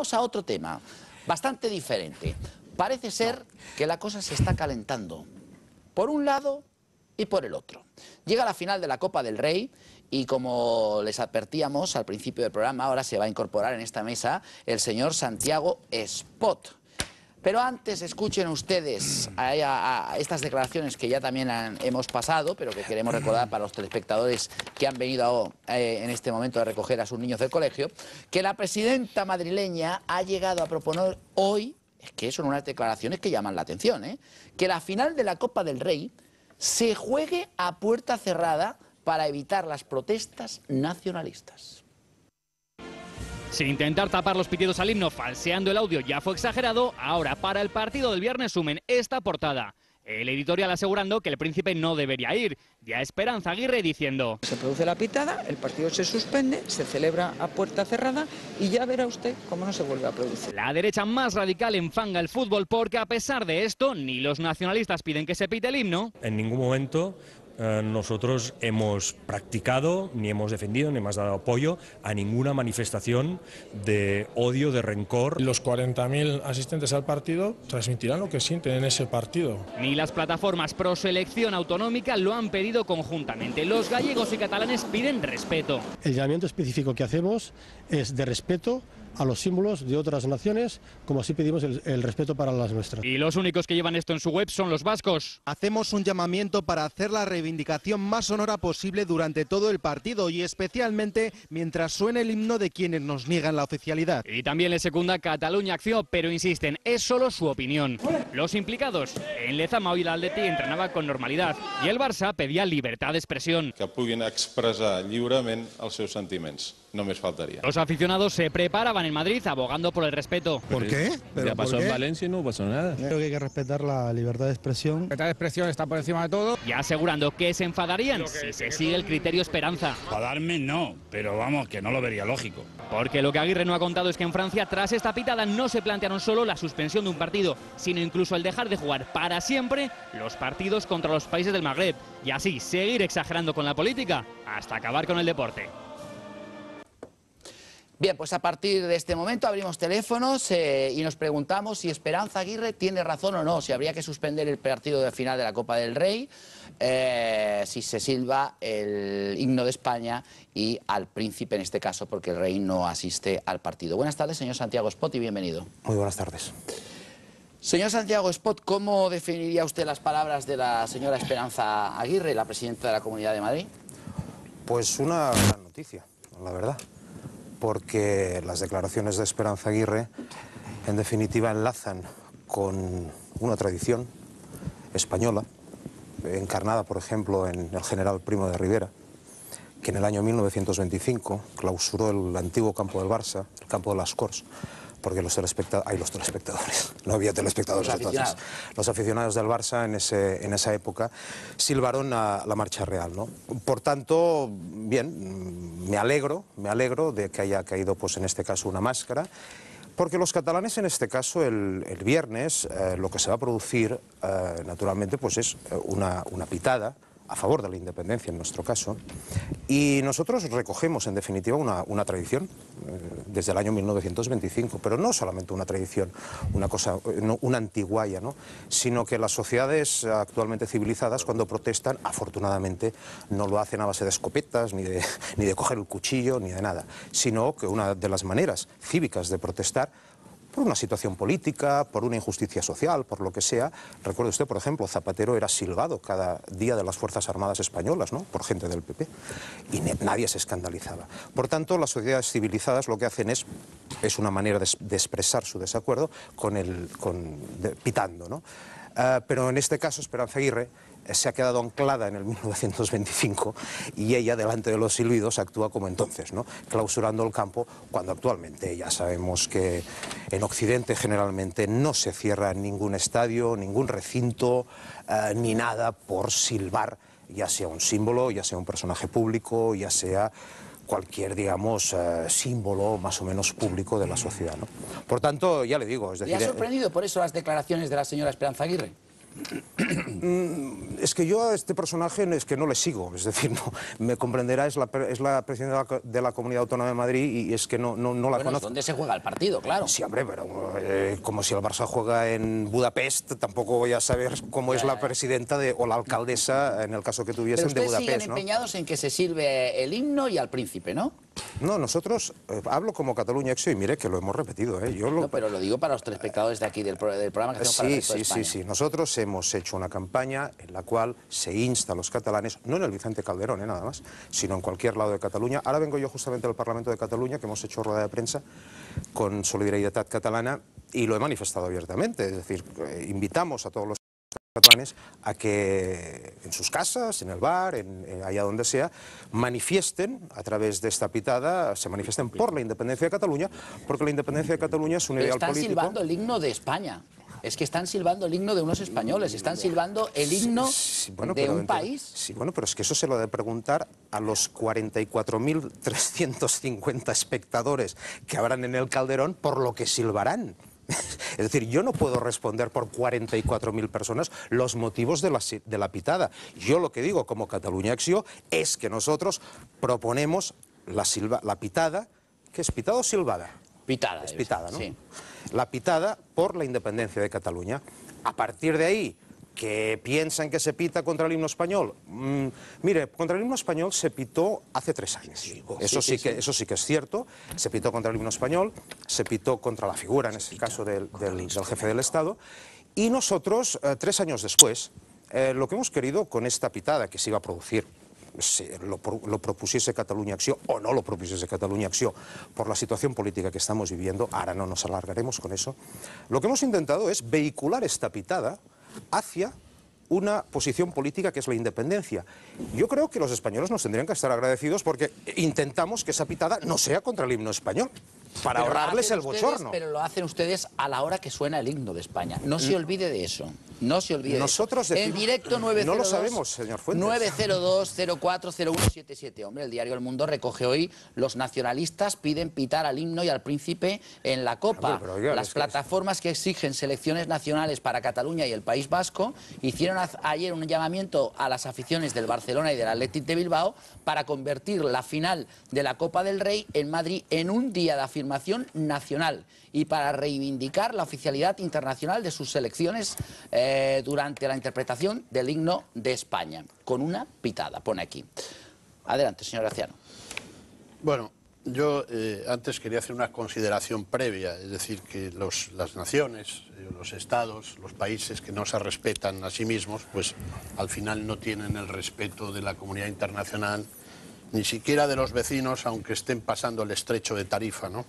Vamos a otro tema, bastante diferente. Parece ser que la cosa se está calentando, por un lado y por el otro. Llega la final de la Copa del Rey y, como les advertíamos al principio del programa, ahora se va a incorporar en esta mesa el señor Santiago Espot. Pero antes escuchen ustedes a estas declaraciones que ya también hemos pasado, pero que queremos recordar para los telespectadores que han venido en este momento a recoger a sus niños del colegio, que la presidenta madrileña ha llegado a proponer hoy, es que son unas declaraciones que llaman la atención, que la final de la Copa del Rey se juegue a puerta cerrada para evitar las protestas nacionalistas. Sin intentar tapar los pitidos al himno falseando el audio ya fue exagerado, ahora para el partido del viernes sumen esta portada. El editorial asegurando que el príncipe no debería ir, y a Esperanza Aguirre diciendo: se produce la pitada, el partido se suspende, se celebra a puerta cerrada y ya verá usted cómo no se vuelve a producir. La derecha más radical enfanga el fútbol porque a pesar de esto ni los nacionalistas piden que se pite el himno. En ningún momento nosotros hemos practicado, ni hemos defendido, ni hemos dado apoyo a ninguna manifestación de odio, de rencor. Los 40.000 asistentes al partido transmitirán lo que sienten en ese partido. Ni las plataformas pro selección autonómica lo han pedido conjuntamente. Los gallegos y catalanes piden respeto. El llamamiento específico que hacemos es de respeto a los símbolos de otras naciones, como así pedimos el respeto para las nuestras. Y los únicos que llevan esto en su web son los vascos. Hacemos un llamamiento para hacer la reivindicación más sonora posible durante todo el partido y especialmente mientras suene el himno de quienes nos niegan la oficialidad. Y también le secunda Cataluña Acció, pero insisten, es solo su opinión. Los implicados: en Lezama hoy el Atleti entrenaba con normalidad y el Barça pedía libertad de expresión. Que puguin expressar lliurement els seus sentiments. No me faltaría. Los aficionados se preparaban en Madrid abogando por el respeto. ¿Por qué? Pero ya pasó en Valencia y no pasó nada. Creo que hay que respetar la libertad de expresión. La libertad de expresión está por encima de todo. Y asegurando que se enfadarían si se sigue el criterio Esperanza. Enfadarme no, pero vamos, que no lo vería lógico. Porque lo que Aguirre no ha contado es que en Francia, tras esta pitada, no se plantearon solo la suspensión de un partido, sino incluso el dejar de jugar para siempre los partidos contra los países del Magreb. Y así seguir exagerando con la política hasta acabar con el deporte. Bien, pues a partir de este momento abrimos teléfonos y nos preguntamos si Esperanza Aguirre tiene razón o no, si habría que suspender el partido de final de la Copa del Rey, si se silba el himno de España y al príncipe en este caso, porque el rey no asiste al partido. Buenas tardes, señor Santiago Espot, y bienvenido. Muy buenas tardes. Señor Santiago Espot, ¿cómo definiría usted las palabras de la señora Esperanza Aguirre, la presidenta de la Comunidad de Madrid? Pues una gran noticia, la verdad, porque las declaraciones de Esperanza Aguirre, en definitiva, enlazan con una tradición española, encarnada, por ejemplo, en el general Primo de Rivera, que en el año 1925 clausuró el antiguo campo del Barça, el campo de las Corts, porque los telespectadores, no había telespectadores entonces, los aficionados del Barça en esa época silbaron a la marcha real, ¿no? Por tanto, bien, me alegro de que haya caído, pues en este caso, una máscara, porque los catalanes en este caso el viernes lo que se va a producir naturalmente pues es una pitada a favor de la independencia en nuestro caso, y nosotros recogemos en definitiva una tradición desde el año 1925, pero no solamente una tradición, una antiguaya, ¿no?, sino que las sociedades actualmente civilizadas, cuando protestan, afortunadamente no lo hacen a base de escopetas, ni de coger el cuchillo, ni de nada, sino que una de las maneras cívicas de protestar por una situación política, por una injusticia social, por lo que sea. Recuerde usted, por ejemplo, Zapatero era silbado cada día de las Fuerzas Armadas Españolas, ¿no?, por gente del PP, y nadie se escandalizaba. Por tanto, las sociedades civilizadas lo que hacen es una manera de expresar su desacuerdo pitando, ¿no? Pero en este caso Esperanza Aguirre se ha quedado anclada en el 1925 y ella, delante de los silbidos, actúa como entonces, ¿no?, clausurando el campo, cuando actualmente ya sabemos que en Occidente generalmente no se cierra ningún estadio, ningún recinto, ni nada por silbar, ya sea un símbolo, ya sea un personaje público, ya sea cualquier, digamos, símbolo más o menos público de la sociedad, ¿no? Por tanto, ya le digo, es decir... ¿Le ha sorprendido por eso las declaraciones de la señora Esperanza Aguirre? Es que yo a este personaje es que no le sigo, es decir, no, me comprenderá, es la presidenta de la Comunidad Autónoma de Madrid y es que no la conozco. ¿Dónde se juega el partido? Claro. Sí, hombre, pero como si el Barça juega en Budapest, tampoco voy a saber cómo es la presidenta o la alcaldesa, en el caso que tuviesen, de Budapest. Pero ustedes siguen empeñados en que se sirve el himno y al príncipe, ¿no? No, nosotros, hablo como Cataluña Acció y mire que lo hemos repetido, ¿eh? Yo lo... No, pero lo digo para los telespectadores de aquí, del programa que hacemos para el resto de España. Sí, nosotros hemos hecho una campaña en la cual se insta a los catalanes, no en el Vicente Calderón, nada más, sino en cualquier lado de Cataluña. Ahora vengo yo justamente al Parlamento de Cataluña, que hemos hecho rueda de prensa con Solidaridad Catalana y lo he manifestado abiertamente, es decir, invitamos a todos los catalanes a que en sus casas, en el bar, allá donde sea, manifiesten a través de esta pitada, se manifiesten por la independencia de Cataluña, porque la independencia de Cataluña es un ideal político. Están silbando el himno de España. Es que están silbando el himno de unos españoles, están silbando el himno de un país. Sí, bueno, pero es que eso se lo ha de preguntar a los 44.350 espectadores que habrán en el Calderón por lo que silbarán. Es decir, yo no puedo responder por 44.000 personas los motivos de la pitada. Yo lo que digo como Cataluña Acció es que nosotros proponemos la pitada, que es pitada o silbada. Pitada. Es pitada, ¿no? Sí. La pitada por la independencia de Cataluña. A partir de ahí, que piensan que se pita contra el himno español. Mire, contra el himno español se pitó hace 3 años. Sí, eso sí que es cierto. Se pitó contra el himno español, se pitó contra la figura, en este caso, del jefe del Estado. Y nosotros, 3 años después, lo que hemos querido con esta pitada que se iba a producir, lo propusiese Cataluña Acció o no lo propusiese Cataluña Acció por la situación política que estamos viviendo, ahora no nos alargaremos con eso, lo que hemos intentado es vehicular esta pitada hacia una posición política que es la independencia. Yo creo que los españoles nos tendrían que estar agradecidos porque intentamos que esa pitada no sea contra el himno español, para ahorrarles el bochorno. Pero lo hacen ustedes a la hora que suena el himno de España. No se olvide de eso. No se olvide de eso. En directo 902... No lo sabemos, señor Fuentes. 902-040177. Hombre, el diario El Mundo recoge hoy: los nacionalistas piden pitar al himno y al príncipe en la Copa. Pero, las plataformas que exigen selecciones nacionales para Cataluña y el País Vasco hicieron ayer un llamamiento a las aficiones del Barcelona y del Athletic de Bilbao para convertir la final de la Copa del Rey en Madrid en un día de afirmación nacional y para reivindicar la oficialidad internacional de sus selecciones durante la interpretación del himno de España, con una pitada, pone aquí. Adelante, señor Graciano. Bueno, yo antes quería hacer una consideración previa, es decir, que las naciones, los estados, los países que no se respetan a sí mismos, pues al final no tienen el respeto de la comunidad internacional, ni siquiera de los vecinos, aunque estén pasando el estrecho de Tarifa, ¿no?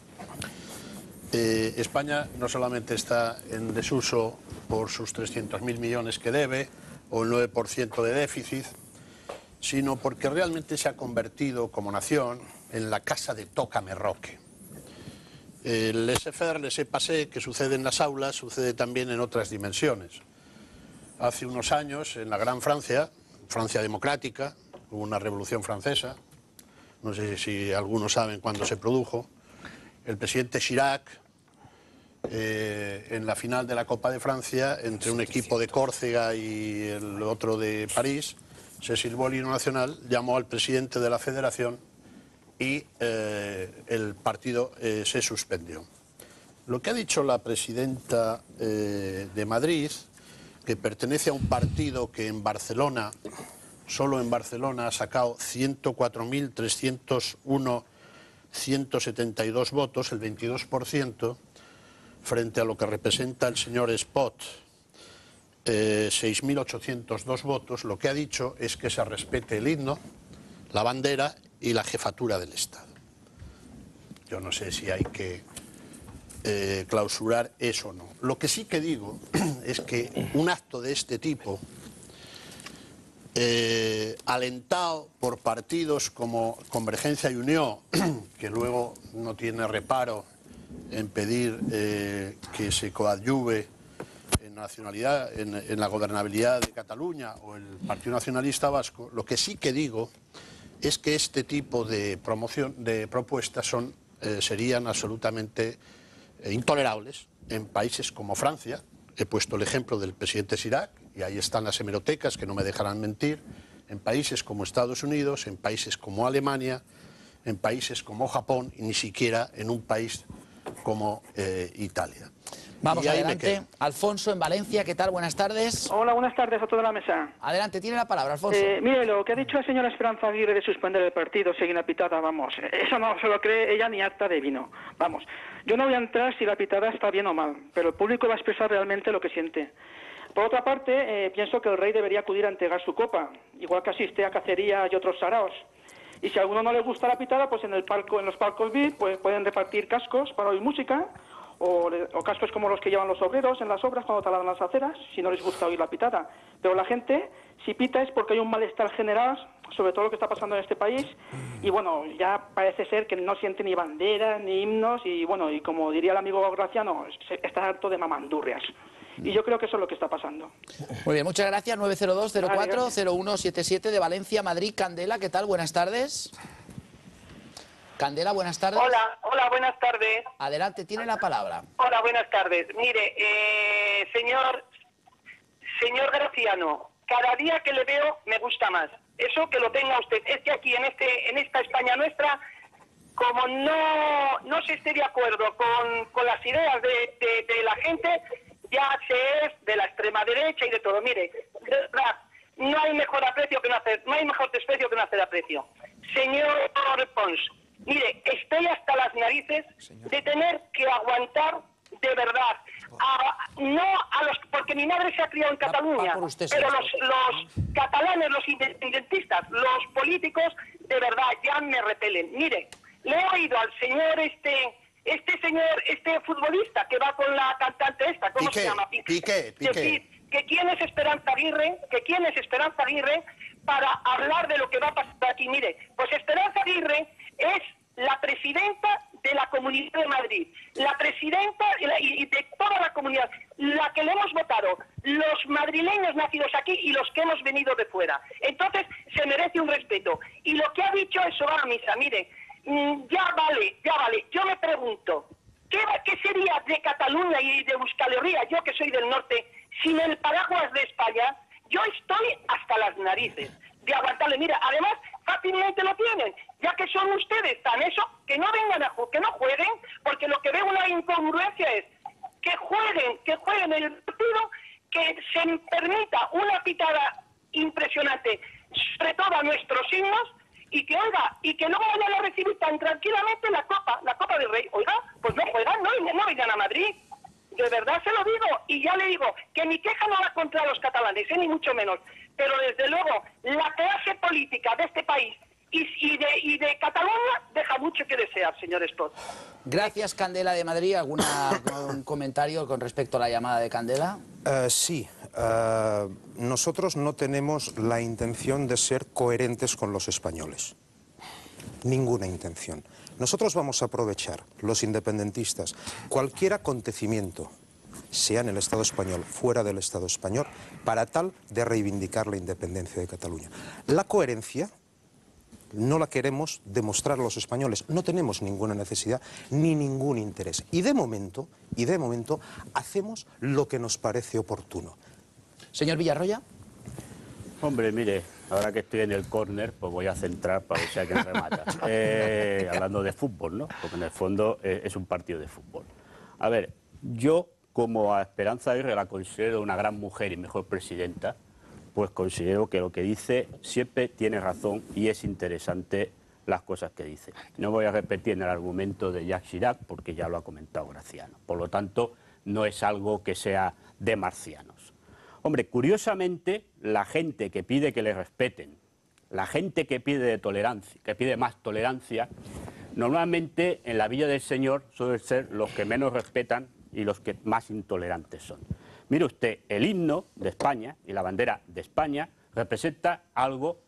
España no solamente está en desuso por sus 300.000 millones que debe, o el 9% de déficit, sino porque realmente se ha convertido como nación en la casa de Tócame Roque. El laissez-faire, el laissez-passer que sucede en las aulas, sucede también en otras dimensiones. Hace unos años, en la Gran Francia, Francia democrática, hubo una revolución francesa. No sé si algunos saben cuándo se produjo. El presidente Chirac, en la final de la Copa de Francia, entre un equipo de Córcega y el otro de París, se silbó el himno nacional, llamó al presidente de la federación y el partido se suspendió. Lo que ha dicho la presidenta de Madrid, que pertenece a un partido que en Barcelona, solo en Barcelona, ha sacado 104.301.172 votos, el 22%, frente a lo que representa el señor Espot, 6.802 votos, lo que ha dicho es que se respete el himno, la bandera y la jefatura del Estado. Yo no sé si hay que clausurar eso o no. Lo que sí que digo es que un acto de este tipo, alentado por partidos como Convergencia y Unión, que luego no tiene reparo en pedir que se coadyuve en nacionalidad, en la gobernabilidad de Cataluña, o el Partido Nacionalista Vasco, lo que sí que digo es que este tipo de promoción, de propuestas serían absolutamente intolerables en países como Francia. He puesto el ejemplo del presidente Chirac, y ahí están las hemerotecas que no me dejarán mentir, en países como Estados Unidos, en países como Alemania, en países como Japón y ni siquiera en un país como Italia. Vamos adelante. Alfonso, en Valencia, ¿qué tal? Buenas tardes. Hola, buenas tardes a toda la mesa. Adelante, tiene la palabra, Alfonso. Mire, lo que ha dicho la señora Esperanza Aguirre de suspender el partido, seguir la pitada, vamos, eso no se lo cree ella ni acta de vino. Vamos, yo no voy a entrar si la pitada está bien o mal, pero el público va a expresar realmente lo que siente. Por otra parte, pienso que el rey debería acudir a entregar su copa, igual que asiste a cacería y otros saraos. Y si a alguno no le gusta la pitada, pues en el palco, en los palcos VIP, pues pueden repartir cascos para oír música, o cascos como los que llevan los obreros en las obras cuando taladran las aceras, si no les gusta oír la pitada. Pero la gente, si pita es porque hay un malestar general, sobre todo lo que está pasando en este país, y bueno, ya parece ser que no siente ni banderas, ni himnos, y bueno, y como diría el amigo Graciano, está harto de mamandurrias. Y yo creo que eso es lo que está pasando. Muy bien, muchas gracias. 902-04-0177 de Valencia, Madrid. Candela, ¿qué tal? Buenas tardes. Candela, buenas tardes. Hola, buenas tardes. Adelante, tiene la palabra. Hola, buenas tardes. Mire, señor Graciano, cada día que le veo me gusta más. Eso que lo tenga usted. Es que aquí, en esta España nuestra, como no se esté de acuerdo con las ideas de la gente, ya se es de la extrema derecha y de todo. Mire, no hay mejor aprecio que no hacer, no hay mejor desprecio que no hacer aprecio. Señor Pons, mire, estoy hasta las narices de tener que aguantar de verdad. Porque mi madre se ha criado en Cataluña, pero los catalanes, los independentistas, los políticos, de verdad, ya me repelen. Mire, le he oído al señor este futbolista que va con la cantante esta, ¿cómo se llama? Piqué. Decir, que quién es Esperanza Aguirre para hablar de lo que va a pasar aquí. Mire, pues Esperanza Aguirre es la presidenta de la Comunidad de Madrid, la presidenta y de toda la comunidad, la que le hemos votado, los madrileños nacidos aquí y los que hemos venido de fuera. Entonces, se merece un respeto. Y lo que ha dicho eso va a misa, mire. Ya vale. Yo me pregunto, ¿qué sería de Cataluña y de Euskal Herria, yo que soy del norte, sin el paraguas de España? Yo estoy hasta las narices de aguantarle. Mira, además, fácilmente lo tienen, ya que son ustedes tan eso, que no vengan a que no jueguen, porque lo que veo una incongruencia es que jueguen el partido, que se permita una pitada impresionante, sobre todo a nuestros signos, y que no vayan a recibir tan tranquilamente la Copa del Rey. Oiga, pues no juegan, no vengan a Madrid. De verdad se lo digo, y ya le digo que mi queja no va contra los catalanes, ni mucho menos. Pero desde luego, la clase política de este país y de Cataluña deja mucho que desear, señor Espot. Gracias, Candela de Madrid. ¿Algún comentario con respecto a la llamada de Candela? Sí. Nosotros no tenemos la intención de ser coherentes con los españoles. Ninguna intención. Nosotros vamos a aprovechar, los independentistas, cualquier acontecimiento, sea en el Estado español, fuera del Estado español, para tal de reivindicar la independencia de Cataluña. La coherencia no la queremos demostrar a los españoles. No tenemos ninguna necesidad ni ningún interés. Y de momento hacemos lo que nos parece oportuno. Señor Villarroya. Hombre, mire, ahora que estoy en el córner, pues voy a centrar para ver si alguien remata. Hablando de fútbol, ¿no? Porque en el fondo es un partido de fútbol. A ver, yo como a Esperanza Aguirre la considero una gran mujer y mejor presidenta, pues considero que lo que dice siempre tiene razón y es interesante las cosas que dice. No voy a repetir en el argumento de Jacques Chirac porque ya lo ha comentado Graciano. Por lo tanto, no es algo que sea de marcianos. Hombre, curiosamente, la gente que pide que le respeten, la gente que pide tolerancia, que pide más tolerancia, normalmente en la Villa del Señor suelen ser los que menos respetan y los que más intolerantes son. Mire usted, el himno de España y la bandera de España representa algo,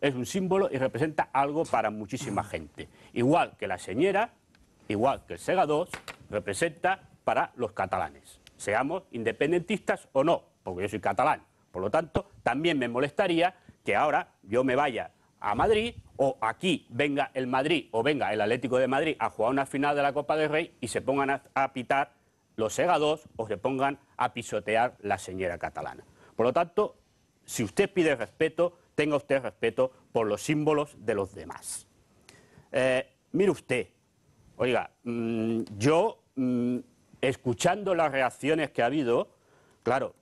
es un símbolo y representa algo para muchísima gente. Igual que la señera, igual que el segador, representa para los catalanes, seamos independentistas o no, porque yo soy catalán. Por lo tanto, también me molestaría que ahora yo me vaya a Madrid o aquí venga el Madrid o venga el Atlético de Madrid a jugar una final de la Copa del Rey y se pongan a pitar los segadors o se pongan a pisotear la señora catalana. Por lo tanto, si usted pide respeto, tenga usted respeto por los símbolos de los demás. Mire usted, oiga, yo, escuchando las reacciones que ha habido, claro,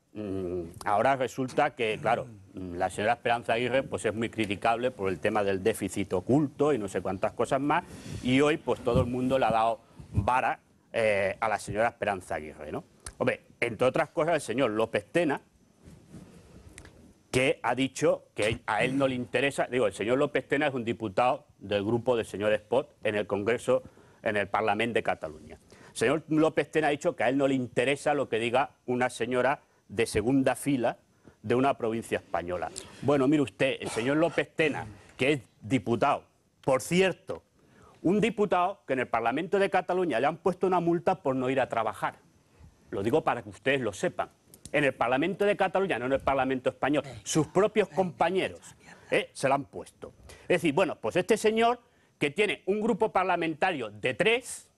ahora resulta que, claro, la señora Esperanza Aguirre pues es muy criticable por el tema del déficit oculto y no sé cuántas cosas más, y hoy pues todo el mundo le ha dado vara a la señora Esperanza Aguirre, ¿no? Hombre, entre otras cosas el señor López Tena, que ha dicho que a él no le interesa. Digo, el señor López Tena es un diputado del grupo del señor Espot en el Congreso, en el Parlamento de Cataluña. El señor López Tena ha dicho que a él no le interesa lo que diga una señora de segunda fila de una provincia española. Bueno, mire usted, el señor López Tena, que es diputado, por cierto, un diputado que en el Parlamento de Cataluña le han puesto una multa por no ir a trabajar. Lo digo para que ustedes lo sepan. En el Parlamento de Cataluña, no en el Parlamento español, sus propios compañeros se la han puesto. Es decir, bueno, pues este señor, que tiene un grupo parlamentario de 3,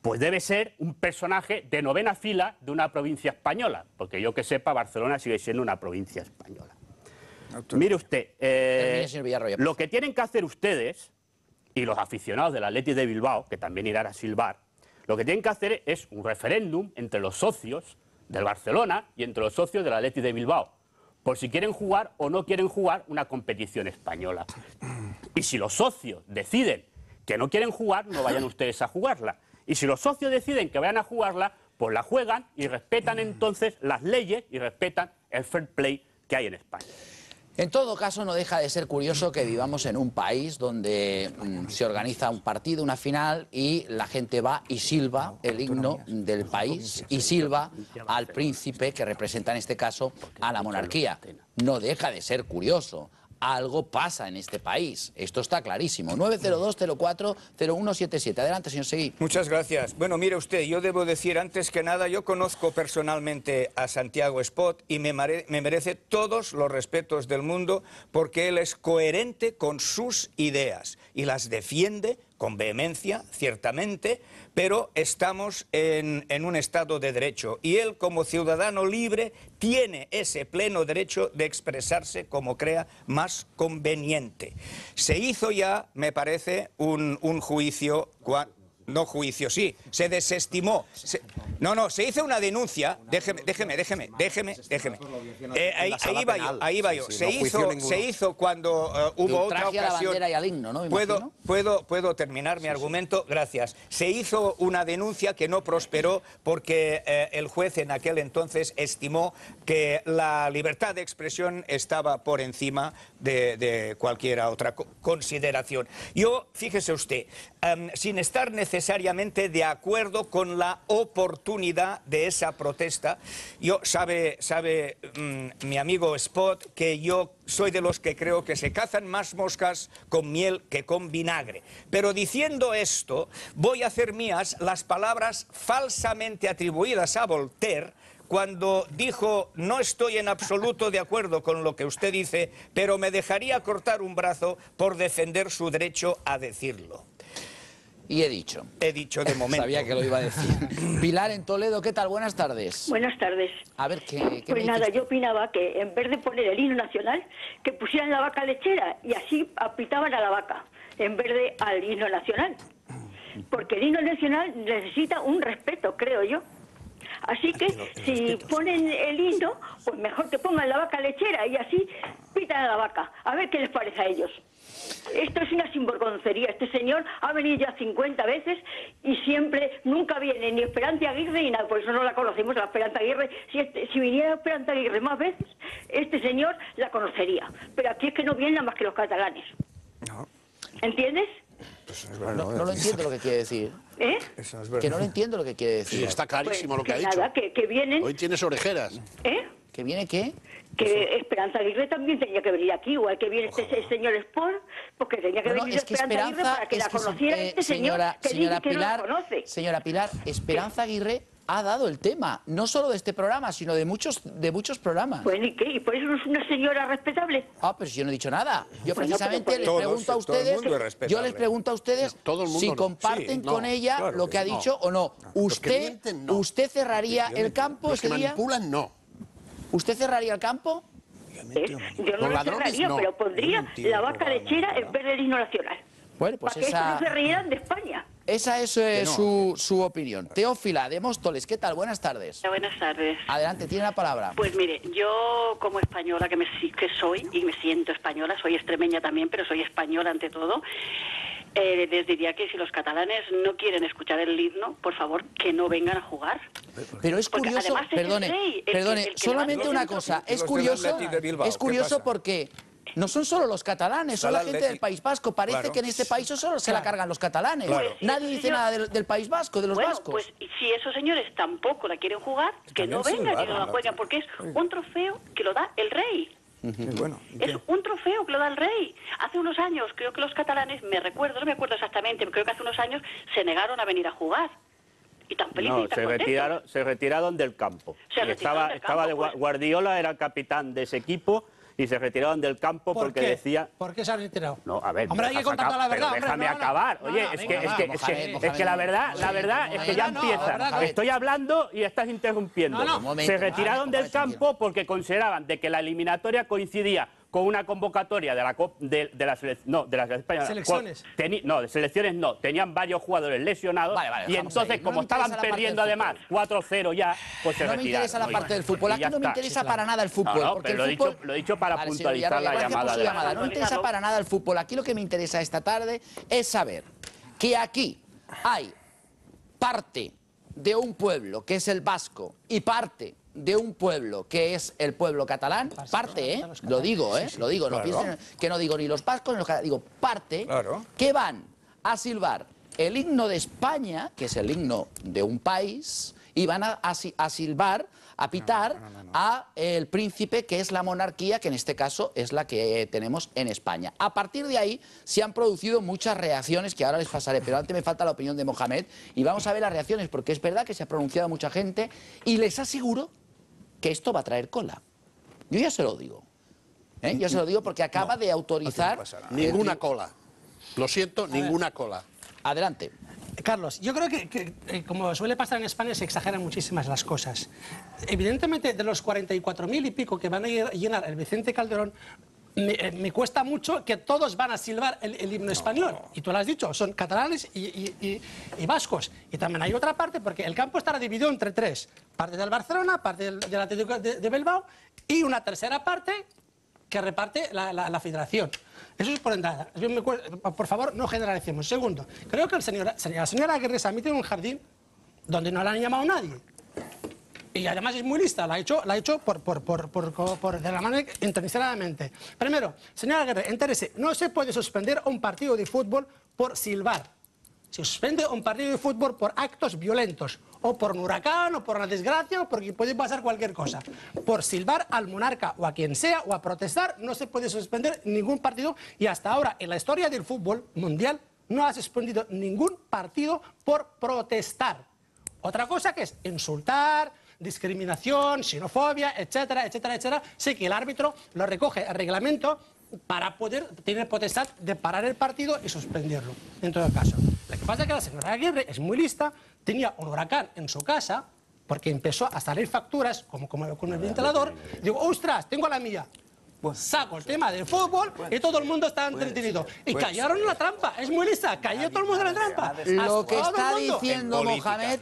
pues debe ser un personaje de novena fila de una provincia española, porque yo que sepa, Barcelona sigue siendo una provincia española. Doctor, mire usted, lo que tienen que hacer ustedes, y los aficionados del Athletic de Bilbao, que también irán a silbar, lo que tienen que hacer es un referéndum entre los socios del Barcelona y entre los socios del Athletic de Bilbao, por si quieren jugar o no quieren jugar una competición española. Y si los socios deciden que no quieren jugar, no vayan ustedes a jugarla. Y si los socios deciden que vayan a jugarla, pues la juegan y respetan entonces las leyes y respetan el fair play que hay en España. En todo caso, no deja de ser curioso que vivamos en un país donde se organiza un partido, una final, y la gente va y silba el himno del país y silba al príncipe que representa, en este caso, a la monarquía. No deja de ser curioso. Algo pasa en este país, esto está clarísimo. 902-04-0177. Adelante, señor Seguí. Muchas gracias. Bueno, mire usted, yo debo decir antes que nada, yo conozco personalmente a Santiago Espot y me merece todos los respetos del mundo porque él es coherente con sus ideas y las defiende con vehemencia, ciertamente, pero estamos en un estado de derecho y él, como ciudadano libre, tiene ese pleno derecho de expresarse como crea más conveniente. Se hizo ya, me parece, un juicio... No juicio, sí, se desestimó. Se hizo una denuncia. Déjeme. Ahí va yo. Se hizo cuando hubo otra ocasión. ¿Puedo terminar mi argumento? Gracias. Se hizo una denuncia que no prosperó porque el juez en aquel entonces estimó que la libertad de expresión estaba por encima de cualquier otra consideración. Yo, fíjese usted, sin estar necesariamente de acuerdo con la oportunidad de esa protesta. Sabe mi amigo Spot que yo soy de los que creo que se cazan más moscas con miel que con vinagre. Pero diciendo esto, voy a hacer mías las palabras falsamente atribuidas a Voltaire cuando dijo: no estoy en absoluto de acuerdo con lo que usted dice, pero me dejaría cortar un brazo por defender su derecho a decirlo. Y he dicho. He dicho de momento. Sabía que lo iba a decir. Pilar en Toledo, ¿qué tal? Buenas tardes. Buenas tardes. A ver, ¿qué pues nada, yo opinaba que en vez de poner el himno nacional, que pusieran la vaca lechera y así apitaban a la vaca, en vez de al himno nacional. Porque el himno nacional necesita un respeto, creo yo. Así que si ponen el himno, pues mejor que pongan la vaca lechera y así pitan a la vaca. A ver qué les parece a ellos. Esto es una sinvergoncería. Este señor ha venido ya 50 veces y siempre, nunca viene ni Esperanza Aguirre ni nada, por eso no la conocemos, la Esperanza Aguirre. Si viniera Esperanza Aguirre más veces, este señor la conocería. Pero aquí es que no vienen más que los catalanes. No. ¿Entiendes? Pues no lo entiendo lo que quiere decir. ¿Eh? Eso es verdad. Que no lo entiendo lo que quiere decir. Sí, está clarísimo pues, lo que ha dicho. Nada, que vienen... Hoy tienes orejeras. ¿Eh? ¿Que viene qué? Que Esperanza Aguirre también tenía que venir aquí, igual que viene este señor Sport, porque tenía que venir Esperanza Aguirre para que la conociera este señor que dice que no la conoce. Señora Pilar, Esperanza Aguirre ha dado el tema, no solo de este programa, sino de muchos programas. Pues ¿y qué? ¿Y por eso no es una señora respetable? Ah, pero si yo no he dicho nada. Yo precisamente les pregunto a ustedes, si comparten con ella lo que ha dicho o no. ¿Usted cerraría el campo ese día? Los que manipulan, no. ¿Usted cerraría el campo? Yo no lo cerraría, no, pero pondría la vaca lechera en vez del himno nacional. Bueno, pues para que no se reían de España. Esa es su opinión. Teófila de Móstoles, ¿qué tal? Buenas tardes. Buenas tardes. Adelante, tiene la palabra. Pues mire, yo como española que soy, y me siento española, soy extremeña también, pero soy española ante todo, les diría que si los catalanes no quieren escuchar el himno, por favor, que no vengan a jugar. Pero es curioso, perdone, solamente una cosa, es curioso porque... No son solo los catalanes, son la gente del País Vasco. Parece que en este país solo se la cargan los catalanes. Nadie dice nada del País Vasco, de los vascos. Pues si esos señores tampoco la quieren jugar, que no vengan y no la jueguen, porque es un trofeo que lo da el rey. Bueno, es un trofeo que lo da el rey. Hace unos años, creo que los catalanes, no me acuerdo exactamente, pero creo que hace unos años se negaron a venir a jugar. Y tan felices, y tan se retiraron del campo. Guardiola era capitán de ese equipo. Y se retiraron del campo porque decía... ¿Por qué se han retirado? No, a ver... Hombre, hay que contar la verdad, hombre. Déjame acabar. Oye, es que la verdad es que ya empieza. Estoy hablando y estás interrumpiendo. Se retiraron del campo porque consideraban de que la eliminatoria coincidía con una convocatoria de la Copa de selecciones, tenían varios jugadores lesionados y entonces como estaban perdiendo además 4-0 ya, pues se retiraron. No me interesa la parte del fútbol, aquí no me interesa para nada el fútbol. No, pero lo he dicho para puntualizar la llamada. No me interesa para nada el fútbol, aquí lo que me interesa esta tarde es saber que aquí hay parte de un pueblo que es el vasco y parte de un pueblo que es el pueblo catalán, parte, no piensen que no digo ni los vascos ni los catalanes, digo parte, que van a silbar el himno de España, que es el himno de un país, y van a silbar, a pitar a el príncipe, que es la monarquía, que en este caso es la que tenemos en España. A partir de ahí se han producido muchas reacciones que ahora les pasaré, pero antes me falta la opinión de Mohamed y vamos a ver las reacciones, porque es verdad que se ha pronunciado mucha gente y les aseguro que esto va a traer cola. Yo ya se lo digo. Yo se lo digo porque acaba de autorizar... Ninguna cola. Lo siento, ninguna cola. Adelante. Carlos, yo creo que como suele pasar en España, se exageran muchísimas las cosas. Evidentemente, de los 44.000 y pico que van a llenar el Vicente Calderón, me cuesta mucho que todos van a silbar el himno español. Y tú lo has dicho, son catalanes y vascos. Y también hay otra parte, porque el campo estará dividido entre tres. Parte del Barcelona, parte del Atlético de Bilbao y una tercera parte que reparte la federación. Eso es por entrada. Por favor, no generalicemos. Segundo, creo que la señora Aguirre se ha metido en un jardín donde no la han llamado nadie. Y además es muy lista, la ha hecho de la manera intencionadamente. Primero, señora Aguirre, entérese, no se puede suspender un partido de fútbol por silbar. Se suspende un partido de fútbol por actos violentos, o por un huracán, o por una desgracia, o porque puede pasar cualquier cosa. Por silbar al monarca, o a quien sea, o a protestar, no se puede suspender ningún partido. Y hasta ahora, en la historia del fútbol mundial, no ha suspendido ningún partido por protestar. Otra cosa que es insultar, discriminación, xenofobia, etcétera, etcétera, etcétera. Sé que el árbitro lo recoge el reglamento para poder tener potestad de parar el partido y suspenderlo, en todo caso. Lo que pasa es que la señora Aguirre es muy lista, tenía un huracán en su casa, porque empezó a salir facturas, como con el ventilador, digo, ostras, tengo la mía. Saco el tema del fútbol y todo el mundo está entretenido. Y callaron la trampa, es muy lista, cayó todo el mundo en la trampa. Lo que está diciendo Mohamed,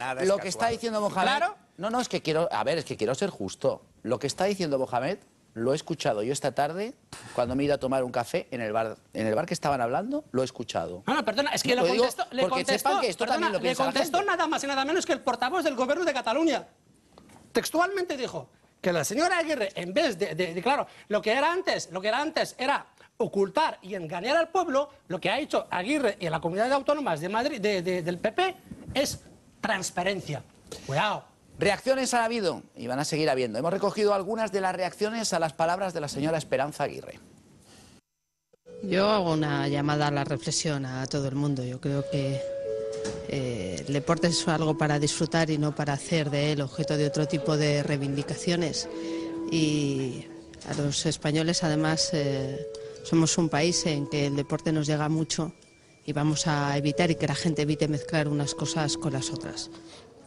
Claro. No, es que quiero, quiero ser justo. Lo que está diciendo Mohamed, lo he escuchado yo esta tarde, cuando me he ido a tomar un café en el bar que estaban hablando, lo he escuchado. No, perdona, es que le contestó nada más y nada menos que el portavoz del gobierno de Cataluña. Textualmente dijo que la señora Aguirre, en vez claro, lo que era antes era ocultar y engañar al pueblo, lo que ha hecho Aguirre y la Comunidad de Autónomas de Madrid, del PP, es transparencia. Cuidado. Reacciones ha habido y van a seguir habiendo. Hemos recogido algunas de las reacciones a las palabras de la señora Esperanza Aguirre. Yo hago una llamada a la reflexión a todo el mundo. Yo creo que el deporte es algo para disfrutar y no para hacer de él objeto de otro tipo de reivindicaciones. Y a los españoles, además, somos un país en que el deporte nos llega mucho y vamos a evitar y que la gente evite mezclar unas cosas con las otras.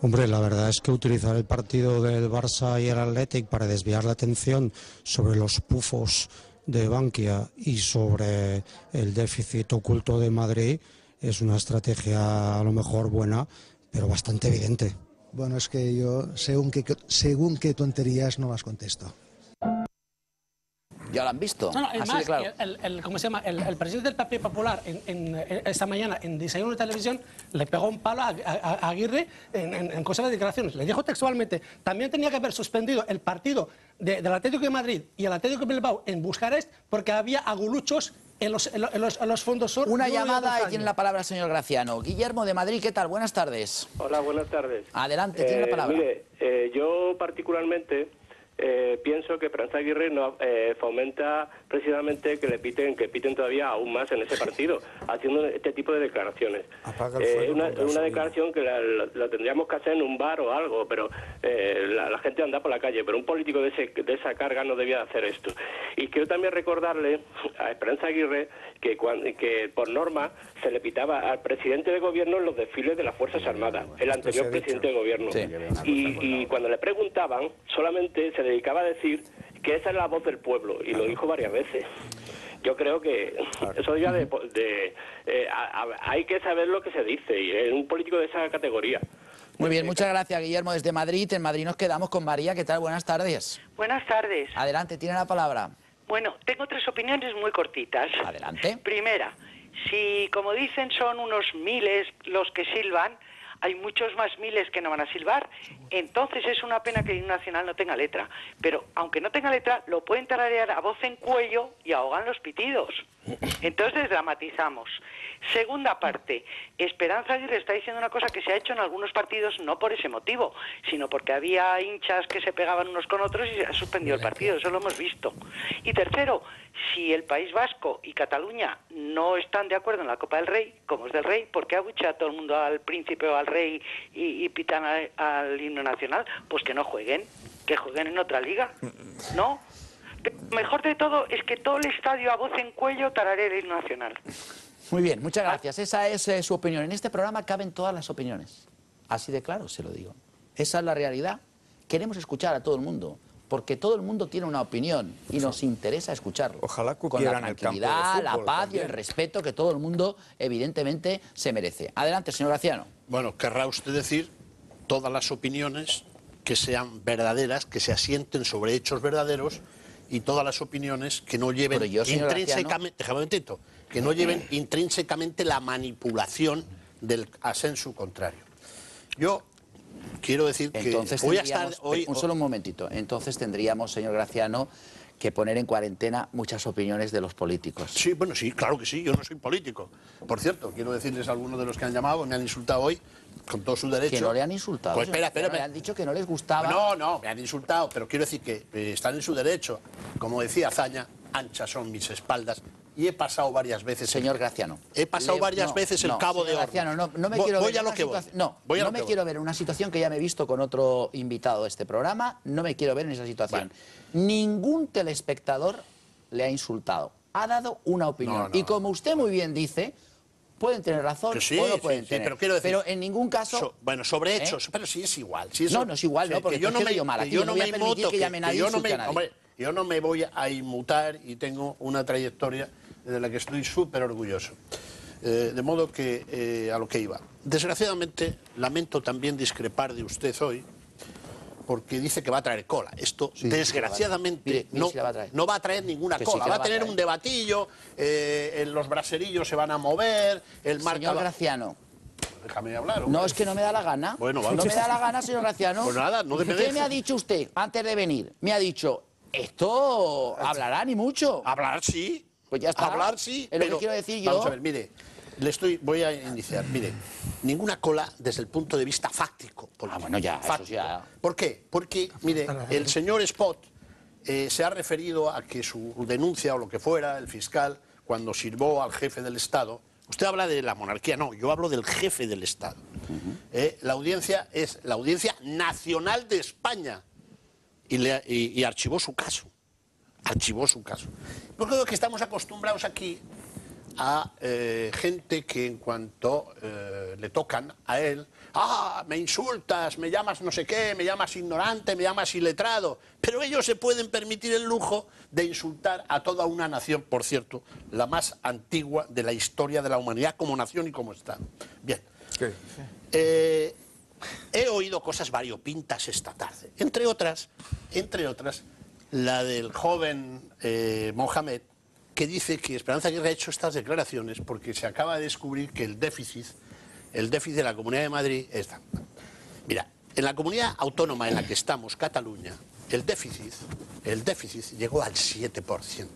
Hombre, la verdad es que utilizar el partido del Barça y el Athletic para desviar la atención sobre los pufos de Bankia y sobre el déficit oculto de Madrid es una estrategia a lo mejor buena, pero bastante evidente. Bueno, es que yo según qué tonterías no las contesto. Ya lo han visto. No, así más, de claro. ¿Cómo se llama? El presidente del Partido Popular esta mañana en Desayuno de Televisión le pegó un palo a Aguirre en cosas de declaraciones. Le dijo textualmente, también tenía que haber suspendido el partido del Atlético de Madrid y el Atlético de Bilbao en Bucarest porque había aguluchos en los fondos sur. Una llamada y tiene la palabra el señor Graciano. Guillermo de Madrid, ¿qué tal? Buenas tardes. Hola, buenas tardes. Adelante, tiene la palabra. Mire, yo particularmente... pienso que Esperanza Aguirre no, fomenta precisamente que piten todavía aún más en ese partido, haciendo este tipo de declaraciones. Una declaración que la tendríamos que hacer en un bar o algo, pero la gente anda por la calle, pero un político de esa carga no debía hacer esto. Y quiero también recordarle a Esperanza Aguirre que por norma se le pitaba al presidente de gobierno en los desfiles de las Fuerzas Armadas, el anterior presidente de gobierno. Sí. Y cuando le preguntaban, solamente se dedicaba a decir que esa es la voz del pueblo, y lo dijo varias veces. Yo creo que eso ya hay que saber lo que se dice, y es un político de esa categoría. Muy bien, muchas gracias, Guillermo, desde Madrid. En Madrid nos quedamos con María. ¿Qué tal? Buenas tardes. Buenas tardes. Adelante, tiene la palabra. Bueno, tengo tres opiniones muy cortitas. Adelante. Primera, si, como dicen, son unos miles los que silban, hay muchos más miles que no van a silbar. Entonces es una pena que el himno nacional no tenga letra. Pero aunque no tenga letra, lo pueden tararear a voz en cuello y ahogan los pitidos. Entonces dramatizamos. Segunda parte, Esperanza Aguirre está diciendo una cosa que se ha hecho en algunos partidos no por ese motivo, sino porque había hinchas que se pegaban unos con otros y se ha suspendido el partido, eso lo hemos visto. Y tercero, si el País Vasco y Cataluña no están de acuerdo en la Copa del Rey, como es del Rey, ¿por qué abuchea todo el mundo al príncipe o al rey y pitan al himno nacional? Pues que no jueguen, que jueguen en otra liga, ¿no? Mejor de todo es que todo el estadio a voz en cuello tarare el himno nacional. Muy bien, muchas gracias. Esa es su opinión. En este programa caben todas las opiniones. Así de claro se lo digo. Esa es la realidad. Queremos escuchar a todo el mundo, porque todo el mundo tiene una opinión y nos interesa escucharlo. Ojalá cupieran el campo de fútbol, con la tranquilidad, la paz y el respeto que todo el mundo evidentemente se merece. Adelante, señor Graciano. Bueno, querrá usted decir todas las opiniones que sean verdaderas, que se asienten sobre hechos verdaderos, y todas las opiniones que no lleven intrínsecamente la manipulación del asenso contrario. Yo quiero decir que entonces tendríamos, señor Graciano, que poner en cuarentena muchas opiniones de los políticos. Sí, bueno, sí, claro que sí, yo no soy político. Por cierto, quiero decirles a algunos de los que han llamado, me han insultado hoy, con todo su derecho. Que no le han insultado. Pues espera. Me han dicho que no les gustaba. No, me han insultado, pero quiero decir que están en su derecho. Como decía Azaña, anchas son mis espaldas. Y he pasado varias veces... Señor Graciano. He pasado varias veces el cabo de horno. Graciano, no me quiero ver en una situación que ya me he visto con otro invitado de este programa. No me quiero ver en esa situación. Vale. Ningún telespectador le ha insultado. Ha dado una opinión. Y como usted muy bien dice... Pueden tener razón, sí, o no pueden tener. Pero, quiero decir, pero en ningún caso... sobre hechos, pero sí es igual. Sí es no, no es igual, no, porque yo no me voy a yo no me voy a inmutar y tengo una trayectoria de la que estoy súper orgulloso. De modo que, a lo que iba. Desgraciadamente, lamento también discrepar de usted hoy, porque dice que va a traer cola. Esto, sí, desgraciadamente, sí, no va a traer ninguna cola. Sí, va a tener un debatillo, los braserillos se van a mover, el marca... Señor Graciano. Déjame hablar. No, es que no me da la gana. Bueno, vale. No me da la gana, señor Graciano. Pues nada, no me dejes. ¿Qué me ha dicho usted antes de venir? Me ha dicho, esto hablará ni mucho. Hablar sí. Pues ya está. Hablar sí, es lo que quiero decir yo. Vamos a ver, mire, voy a iniciar, mire... Ninguna cola desde el punto de vista fáctico. Ah, bueno, ya, eso ya. ¿Por qué? Porque, mire, el señor Espot se ha referido a que su denuncia o lo que fuera, el fiscal, cuando sirvió al jefe del Estado... Usted habla de la monarquía, no, yo hablo del jefe del Estado. La audiencia es la Audiencia Nacional de España y archivó su caso. Archivó su caso. Porque creo que estamos acostumbrados aquí... a gente que en cuanto le tocan a él, ah, me insultas, me llamas no sé qué, me llamas ignorante, me llamas iletrado. Pero ellos se pueden permitir el lujo de insultar a toda una nación, por cierto, la más antigua de la historia de la humanidad como nación y como Estado. Bien. ¿Qué? He oído cosas variopintas esta tarde, entre otras la del joven Mohamed, que dice que Esperanza Aguirre ha hecho estas declaraciones porque se acaba de descubrir que el déficit de la Comunidad de Madrid es tanto. Mira, en la comunidad autónoma en la que estamos, Cataluña, el déficit llegó al 7%.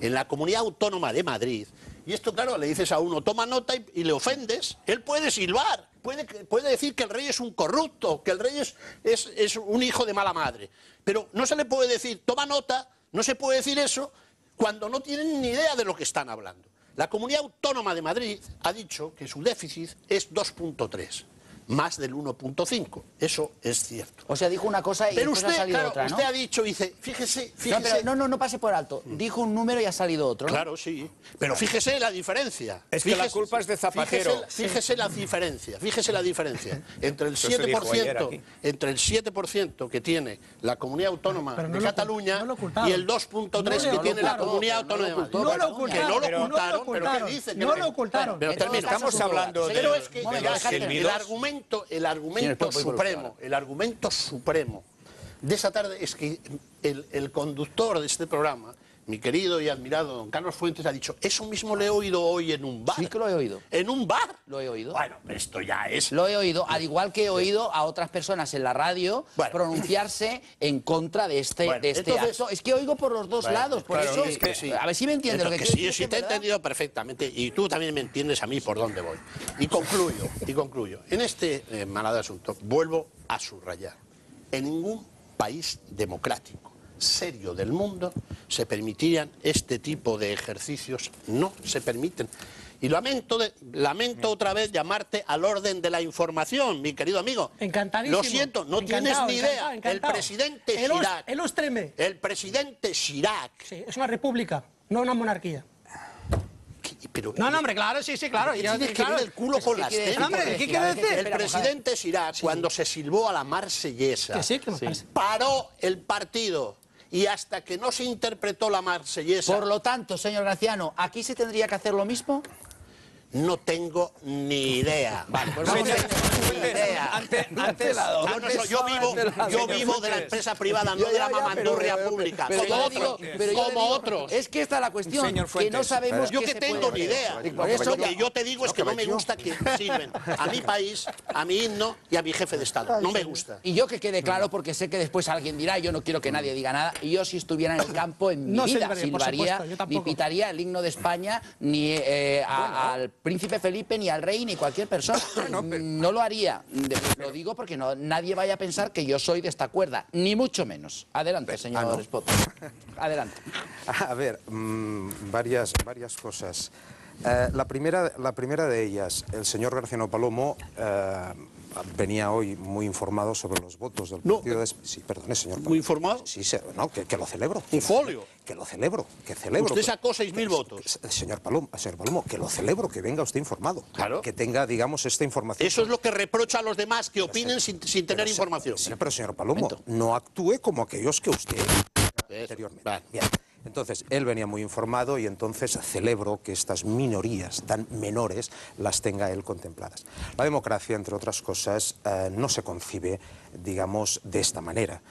En la Comunidad Autónoma de Madrid, y esto claro, le dices a uno, toma nota y le ofendes, él puede silbar, puede decir que el rey es un corrupto, que el rey es un hijo de mala madre, pero no se le puede decir, toma nota, no se puede decir eso cuando no tienen ni idea de lo que están hablando. La Comunidad Autónoma de Madrid ha dicho que su déficit es 2,3%. Más del 1,5, eso es cierto. O sea, dijo una cosa y pero después usted, ha salido claro, otra, ¿no? Usted ha dicho, dice, fíjese... No, pero no pase por alto, dijo un número y ha salido otro, ¿no? Claro, sí, pero fíjese la diferencia. Es que la culpa es de Zapatero. Fíjese la diferencia entre el 7%, que tiene la Comunidad Autónoma de Cataluña y el 2,3 que tiene la Comunidad Autónoma de Madrid. No lo ocultaron. No lo ocultaron, pero ¿qué dice? No lo ocultaron. Pero terminamos hablando de... Pero es que el argumento... El argumento supremo de esa tarde es que el conductor de este programa, mi querido y admirado don Carlos Fuentes, ha dicho, eso mismo lo he oído hoy en un bar. Sí que lo he oído. ¿En un bar? Lo he oído. Bueno, esto ya es... Lo he oído, al igual que he oído a otras personas en la radio pronunciarse en contra de este acto. Es que oigo por los dos lados, por claro, eso... Es que sí. A ver si me entiendes lo que quiero decir. Sí, te he entendido perfectamente y tú también me entiendes a mí por dónde voy. Y concluyo. En este manado de asunto vuelvo a subrayar. En ningún país democrático serio del mundo se permitirían este tipo de ejercicios, no se permiten. Y lamento otra vez llamarte al orden de la información, mi querido amigo. Encantadísimo. Lo siento, no tienes ni idea. Encantado. El presidente Chirac. Sí, es una república, no una monarquía. Pero, no, hombre, claro, sí, claro. Y tienes que ver el culo con las tetas. Hombre, ¿qué quiere decir? El presidente Chirac, cuando se silbó a la marsellesa, paró el partido. Y hasta que no se interpretó la marsellesa... Por lo tanto, señor Graciano, ¿aquí se tendría que hacer lo mismo? No tengo ni idea. Vale, pues vamos Yo vivo de la empresa privada, no de la mamandurria pública. Como otros. Es que esta es la cuestión, que no sabemos... Yo que tengo ni idea. Lo que yo te digo es que no me gusta que sirven a mi país, a mi himno y a mi jefe de Estado. No me gusta. Y yo que quede claro, porque sé que después alguien dirá, yo no quiero que nadie diga nada, yo si estuviera en el campo, en mi vida silbaría, ni pitaría el himno de España, ni al príncipe Felipe, ni al rey, ni cualquier persona. No lo haría. Lo digo porque no, nadie vaya a pensar que yo soy de esta cuerda, ni mucho menos. Adelante, señor Espot. Adelante. A ver, varias cosas. La primera de ellas, el señor Graciano Palomo venía hoy muy informado sobre los votos del partido de... Sí, perdone, señor Palomo. ¿Muy informado? Sí, que lo celebro. ¿Un folio? Que lo celebro, Usted sacó 6.000 votos. Señor Palomo, que lo celebro, que venga usted informado. Claro. Que tenga, digamos, esta información. Eso es lo que reprocha a los demás, que opinen sin tener información. Sí, pero señor Palomo, no actúe como aquellos que usted... anteriormente. Vale. Bien. Entonces, él venía muy informado y entonces celebro que estas minorías tan menores las tenga él contempladas. La democracia, entre otras cosas, no se concibe, digamos, de esta manera.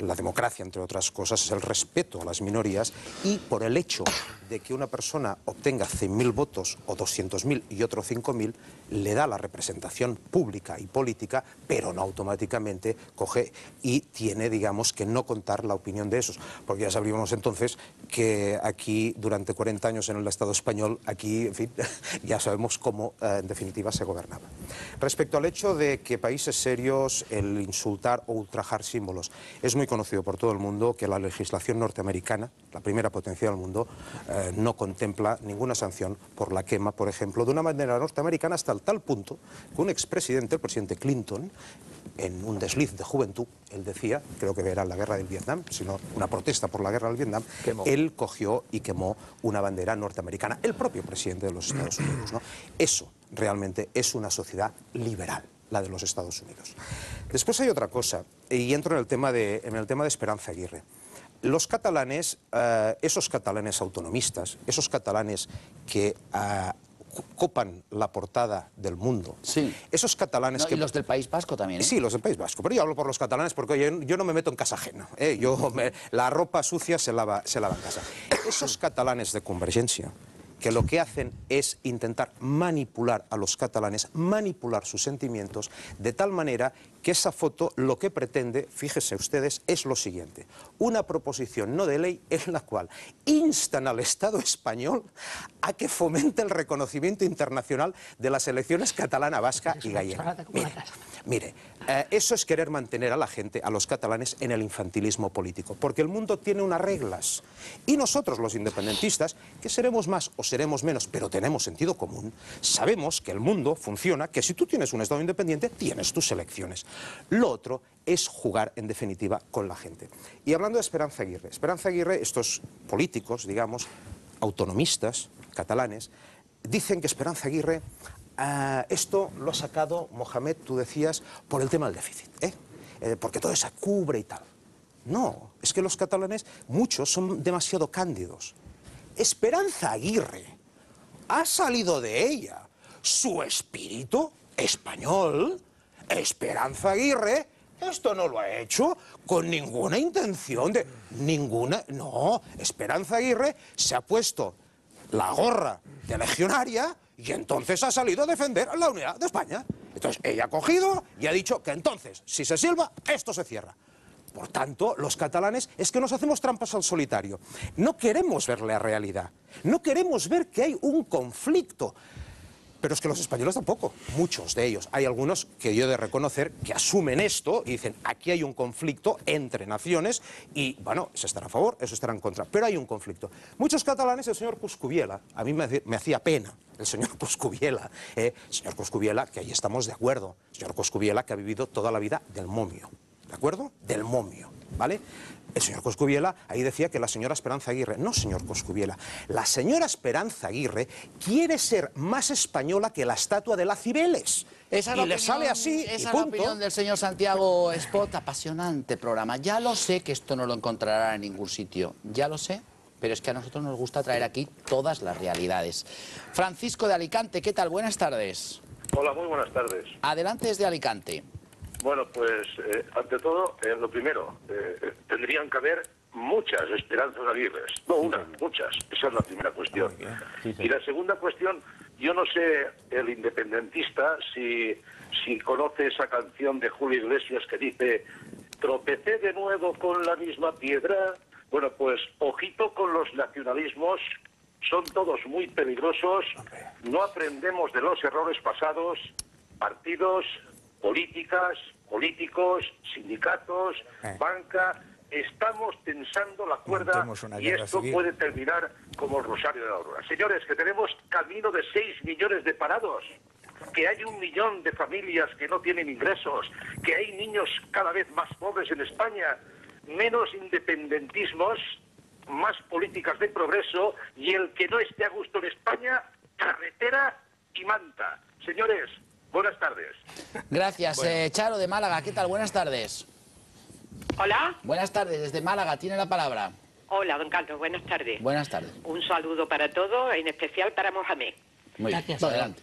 La democracia, entre otras cosas, es el respeto a las minorías y por el hecho de que una persona obtenga 100.000 votos o 200.000 y otro 5.000, le da la representación pública y política, pero no automáticamente coge y tiene, digamos, que no contar la opinión de esos. Porque ya sabríamos entonces que aquí, durante 40 años en el Estado español, aquí, en fin, ya sabemos cómo, en definitiva, se gobernaba. Respecto al hecho de que países serios, el insultar o ultrajar símbolos, es muy conocido por todo el mundo que la legislación norteamericana, la primera potencia del mundo, no contempla ninguna sanción por la quema, por ejemplo, de una bandera norteamericana, hasta el tal punto que un expresidente, el presidente Clinton, en un desliz de juventud, él decía, creo que era la guerra del Vietnam, sino una protesta por la guerra del Vietnam, él cogió y quemó una bandera norteamericana, el propio presidente de los Estados Unidos, ¿no? Eso realmente es una sociedad liberal. la de los Estados Unidos. Después hay otra cosa, y entro en el tema de, Esperanza Aguirre. Los catalanes, esos catalanes autonomistas, esos catalanes que copan la portada del Mundo. Sí. Esos catalanes no, que... Y los del País Vasco también, ¿eh? Sí, los del País Vasco. Pero yo hablo por los catalanes porque yo no me meto en casa ajena, ¿eh? La ropa sucia se lava en casa. Esos catalanes de Convergencia, que lo que hacen es intentar manipular a los catalanes, manipular sus sentimientos, de tal manera que esa foto lo que pretende, fíjense ustedes, es lo siguiente. Una proposición no de ley en la cual instan al Estado español a que fomente el reconocimiento internacional de las elecciones catalana, vasca y gallega. Mire, eso es querer mantener a la gente, a los catalanes, en el infantilismo político, porque el mundo tiene unas reglas y nosotros los independentistas, que seremos más o seremos menos, pero tenemos sentido común, sabemos que el mundo funciona, que si tú tienes un Estado independiente, tienes tus elecciones. Lo otro es jugar, en definitiva, con la gente. Y hablando de Esperanza Aguirre, estos políticos, digamos, autonomistas, catalanes, dicen que Esperanza Aguirre, esto lo ha sacado, Mohamed, tú decías, por el tema del déficit, ¿eh? Porque todo eso cubre y tal. No, es que los catalanes, muchos, son demasiado cándidos. Esperanza Aguirre ha salido de ella su espíritu español. Esperanza Aguirre esto no lo ha hecho con ninguna intención de... No, Esperanza Aguirre se ha puesto la gorra de legionaria y entonces ha salido a defender la unidad de España. Entonces ella ha cogido y ha dicho que entonces, si se silba, esto se cierra. Por tanto, los catalanes es que nos hacemos trampas al solitario. No queremos ver la realidad. No queremos ver que hay un conflicto. Pero es que los españoles tampoco, muchos de ellos. Hay algunos que yo he de reconocer que asumen esto y dicen, aquí hay un conflicto entre naciones y, bueno, eso estará a favor, eso estará en contra, pero hay un conflicto. Muchos catalanes, el señor Coscubiela, a mí me hacía pena el señor Coscubiela. Señor Coscubiela, que ahí estamos de acuerdo, señor Coscubiela que ha vivido toda la vida del momio, ¿de acuerdo? Del momio, ¿vale? El señor Coscubiela ahí decía que la señora Esperanza Aguirre... No, señor Coscubiela, la señora Esperanza Aguirre quiere ser más española que la estatua de la Cibeles. Esa y le sale así, esa y punto. Es la opinión del señor Santiago Espot, apasionante programa. Ya lo sé que esto no lo encontrará en ningún sitio, ya lo sé, pero es que a nosotros nos gusta traer aquí todas las realidades. Francisco de Alicante, ¿qué tal? Buenas tardes. Hola, muy buenas tardes. Adelante desde Alicante. Bueno, pues, ante todo, lo primero, tendrían que haber muchas Esperanzas Aguirres. No una, muchas. Esa es la primera cuestión. Y la segunda cuestión, yo no sé, el independentista, si conoce esa canción de Julio Iglesias que dice «Tropecé de nuevo con la misma piedra». Bueno, pues, ojito con los nacionalismos, son todos muy peligrosos, no aprendemos de los errores pasados, partidos, políticas, políticos, sindicatos, banca, estamos tensando la cuerda y esto puede terminar como el Rosario de la Aurora. Señores, que tenemos camino de 6 millones de parados, que hay 1 millón de familias que no tienen ingresos, que hay niños cada vez más pobres en España, menos independentismos, más políticas de progreso y el que no esté a gusto en España, carretera y manta. Señores, buenas tardes. Gracias. Bueno. Charo de Málaga, ¿qué tal? Buenas tardes. Hola. Buenas tardes, desde Málaga, tiene la palabra. Hola, don Carlos, buenas tardes. Buenas tardes. Un saludo para todos, en especial para Mohamed. Muy bien. Gracias. Adelante.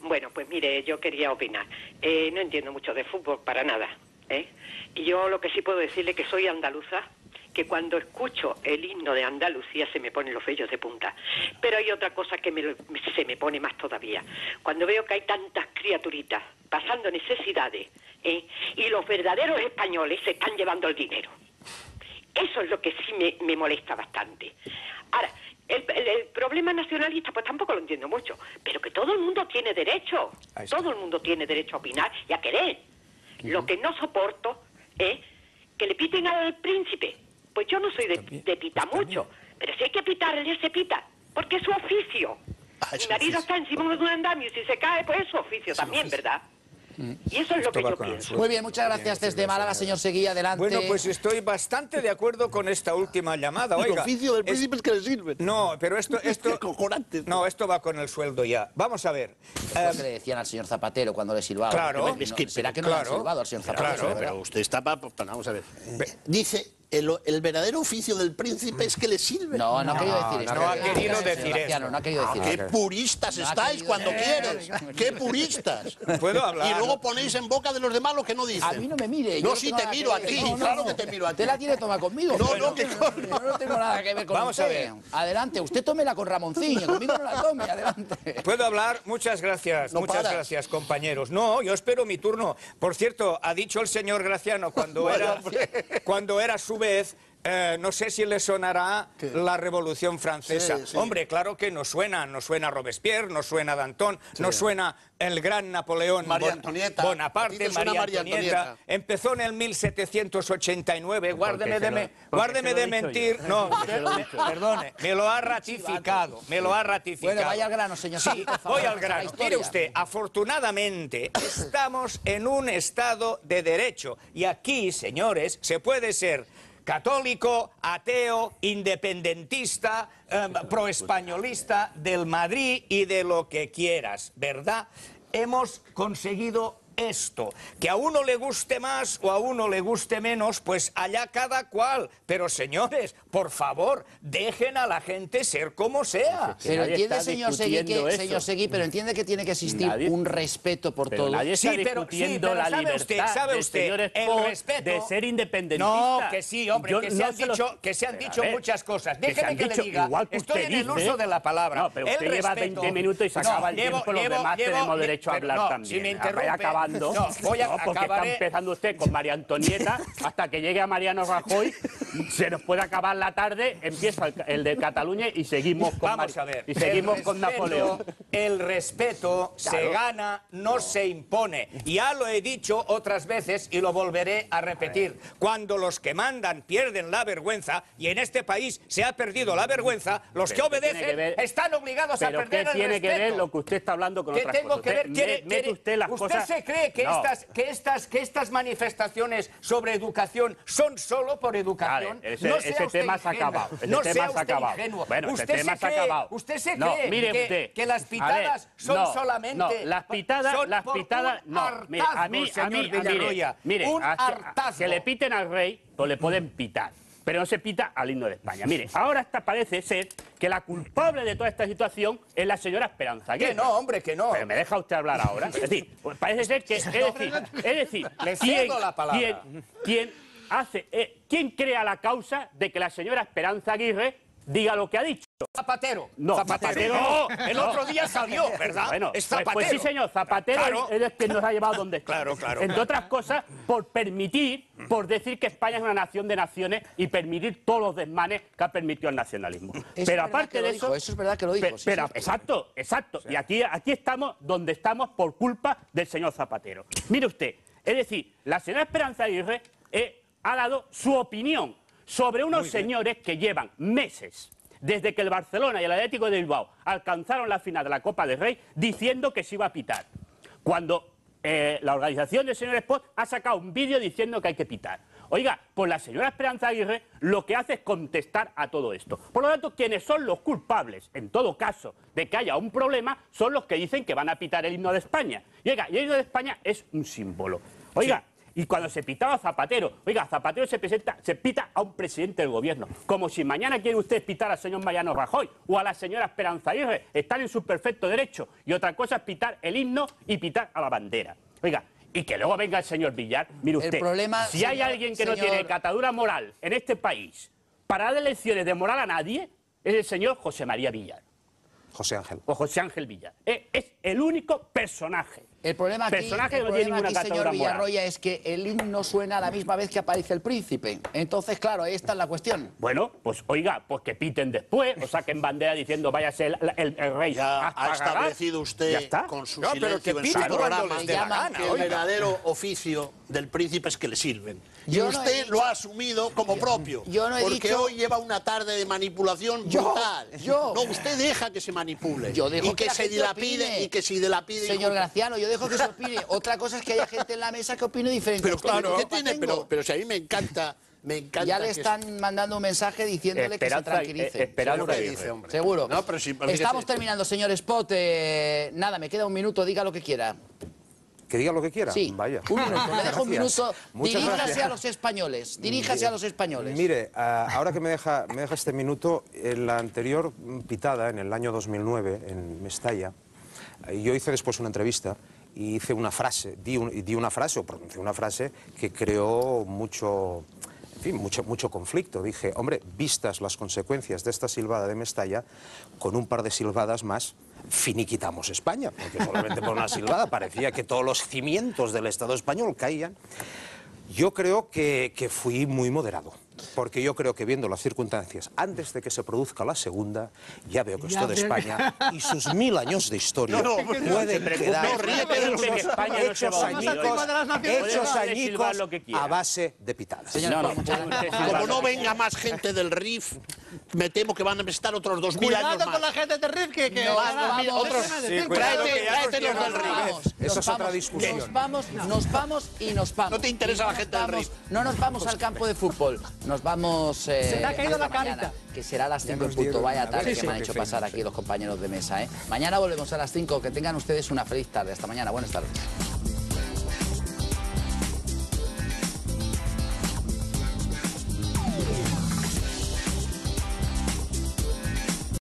Bueno, pues mire, yo quería opinar. No entiendo mucho de fútbol, para nada, ¿eh? Y yo lo que sí puedo decirle que soy andaluza, que cuando escucho el himno de Andalucía se me ponen los vellos de punta. Pero hay otra cosa que se me pone más todavía. Cuando veo que hay tantas criaturitas pasando necesidades, ¿eh? Y los verdaderos españoles se están llevando el dinero. Eso es lo que sí me molesta bastante. Ahora, el problema nacionalista, pues tampoco lo entiendo mucho, pero que todo el mundo tiene derecho. Todo el mundo tiene derecho a opinar y a querer. Lo que no soporto es que le piten al príncipe. Pues yo no soy de pita mucho, pero si hay que pitarle, se pita, porque es su oficio. Mi marido está encima de un andamio y si se cae, pues es su oficio también, ¿verdad? Y eso es lo que yo pienso. Muy bien, muchas gracias desde Málaga, señor Seguí, adelante. Bueno, pues estoy bastante de acuerdo con esta última llamada. Oiga, el oficio del príncipe es que le sirve. No, pero esto no, esto va con el sueldo ya. Vamos a ver. Es lo que le decían al señor Zapatero cuando le silbaba. Claro. No, ¿será que no le han silbado al señor Zapatero? Claro, pero usted está para... Vamos a ver. Dice... El verdadero oficio del príncipe es que le sirve. No, no ha querido decir eso. No ha querido decir eso. No ha querido decir eso. Qué puristas estáis cuando quieres. Qué puristas. ¿Puedo hablar? Y luego ponéis en boca de los demás lo que no dicen. A mí no me mire. No, si te miro a ti. Claro que te miro a ti. Usted la quiere tomar conmigo. No, no, que yo no tengo nada que ver con usted. Vamos a ver. Adelante, usted tómela con Ramoncín. Conmigo no la tome. Adelante. ¿Puedo hablar? Muchas gracias. Muchas gracias, compañeros. No, yo espero mi turno. Por cierto, ha dicho el señor Graciano cuando era su vez, no sé si le sonará la Revolución Francesa. Sí, sí. Hombre, claro que nos suena Robespierre, nos suena Danton, sí, nos suena el gran Napoleón Bonaparte, María Antonieta. Empezó en el 1789, guárdeme de mentir, no, perdone, me lo ha ratificado, Bueno, vaya al grano, señor. Sí, por favor, voy al grano. Mire usted, afortunadamente estamos en un estado de derecho y aquí, señores, se puede ser católico, ateo, independentista, proespañolista del Madrid y de lo que quieras, ¿verdad? Hemos conseguido esto. Que a uno le guste más o a uno le guste menos, pues allá cada cual. Pero señores, por favor, dejen a la gente ser como sea. Pero entiende, señor Seguí, pero entiende que tiene que existir un respeto por todos. Nadie está discutiendo la libertad del señor Espot de ser independentista. No, que sí, hombre, que se han dicho muchas cosas. Déjeme que le diga, estoy en el uso de la palabra. No, pero usted lleva 20 minutos y se acaba el tiempo, los demás tenemos derecho a hablar también. Si me interrumpe... No, porque está empezando usted con María Antonieta, hasta que llegue a Mariano Rajoy, se nos puede acabar la tarde, empieza el de Cataluña y seguimos con Napoleón. El respeto se gana, no se impone. Ya lo he dicho otras veces y lo volveré a repetir. Cuando los que mandan pierden la vergüenza, y en este país se ha perdido la vergüenza, los que obedecen están obligados a perder el respeto. ¿Qué tiene que ver lo que usted está hablando con otras cosas? Mete usted las cosas... ¿Cree que estas manifestaciones sobre educación son solo por educación? Vale, ese tema se ha acabado. No sea usted ingenuo. Bueno, usted se cree, que las pitadas son solamente... No, las pitadas... No, mire, a mí, Villarroya, mire, un hartazgo. Que le piten al rey, pues le pueden pitar. Pero no se pita al himno de España. Mire, ahora hasta parece ser que la culpable de toda esta situación es la señora Esperanza Aguirre. Que no, hombre, que no. Pero me deja usted hablar ahora. Es decir, parece ser que... Es decir le cedo la palabra. ¿Quién crea la causa de que la señora Esperanza Aguirre diga lo que ha dicho? Zapatero. No, Zapatero no. El otro día salió, ¿verdad? Bueno, es Zapatero. Pues sí, señor, Zapatero, claro, es el que nos ha llevado donde está. Claro, claro. Entre otras cosas, por permitir, por decir que España es una nación de naciones y permitir todos los desmanes que ha permitido el nacionalismo. Pero aparte de eso... Eso es verdad que lo dijo. Exacto, exacto. Y aquí estamos donde estamos por culpa del señor Zapatero. Mire usted, es decir, la señora Esperanza Aguirre ha dado su opinión sobre unos señores que llevan meses, desde que el Barcelona y el Atlético de Bilbao alcanzaron la final de la Copa del Rey, diciendo que se iba a pitar. Cuando la organización del señor Espot ha sacado un vídeo diciendo que hay que pitar. Oiga, pues la señora Esperanza Aguirre lo que hace es contestar a todo esto. Por lo tanto, quienes son los culpables, en todo caso, de que haya un problema, son los que dicen que van a pitar el himno de España. Y oiga, el himno de España es un símbolo. Oiga... Sí. Y cuando se pitaba Zapatero, oiga, Zapatero se pita a un presidente del gobierno. Como si mañana quiere usted pitar al señor Mariano Rajoy o a la señora Esperanza Aguirre. Están en su perfecto derecho. Y otra cosa es pitar el himno y pitar a la bandera. Oiga, y que luego venga el señor Villar. Mire usted, el problema, si hay alguien que no tiene catadura moral en este país para dar lecciones de moral a nadie, es el señor José María Villar. José Ángel Villar. Es el único personaje. El problema aquí, señor Villarroya, es que el himno suena a la misma vez que aparece el príncipe. Entonces, claro, ahí está la cuestión. Bueno, pues oiga, pues que piten después, o saquen bandera diciendo váyase el rey. Ya ha establecido usted con su silencio en su programa que el verdadero oficio del príncipe es que le sirven. Y usted lo ha asumido como propio. Porque hoy lleva una tarde de manipulación brutal. No, usted deja que se manipule. Y que se dilapide. Señor Graciano, yo dejo que se opine. Otra cosa es que haya gente en la mesa que opine diferente. Pero claro, pero si a mí me encanta... Me encanta. Ya le están mandando un mensaje diciéndole Esperanza, que se tranquilice. Seguro que dice, hombre. Seguro. No, pero si, estamos terminando, señor Espot. Nada, me queda un minuto, diga lo que quiera. ¿Que diga lo que quiera? Sí. Vaya. Un minuto, le dejo un minuto. Diríjase a los españoles. Diríjase a los españoles. Mire, ahora que me deja este minuto, en la anterior pitada, en el año 2009, en Mestalla, yo hice después una entrevista. Y hice una frase, di una frase o pronuncié una frase que creó mucho... En fin, mucho conflicto. Dije, hombre, vistas las consecuencias de esta silbada de Mestalla, con un par de silbadas más finiquitamos España, porque solamente por una silbada parecía que todos los cimientos del Estado español caían. Yo creo que fui muy moderado, porque yo creo que viendo las circunstancias, antes de que se produzca la segunda, ya veo que esto de España y sus 1000 años de historia pueden quedar hechos añicos a base de pitadas. Como no venga más gente del RIF, me temo que van a estar otros 2000 años más. Cuidado con la gente del RIF, que tráete los del RIF. Esa es otra discusión. Nos vamos. No te interesa la gente del RIF. No nos vamos al campo de fútbol. Nos vamos. Se te ha caído la carita. Que será a las 5 en punto. Vaya tarde que me han hecho pasar aquí los compañeros de mesa. Mañana volvemos a las 5. Que tengan ustedes una feliz tarde. Hasta mañana. Buenas tardes.